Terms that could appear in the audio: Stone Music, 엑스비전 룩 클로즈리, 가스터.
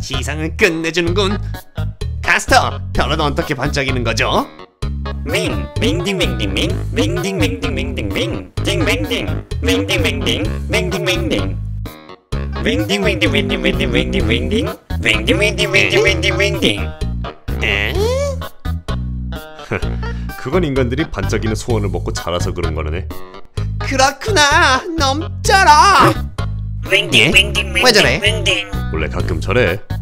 시상은 끝내주는군. 가스터, 별은 어떻게 반짝이는 거죠? 밍! 맹딩맹딩밍! 맹딩맹딩맹딩밍! 띵맹딩! 맹딩맹딩! 맹딩맹딩! 맹딩맹딩맹딩맹딩맹딩! 맹딩맹딩맹딩맹딩맹딩! 에? 그건 인간들이 반짝이는 소원을 먹고 자라서 그런 거네. 그렇구나! 넘쳐라! 왜 저래? 원래 가끔 저래.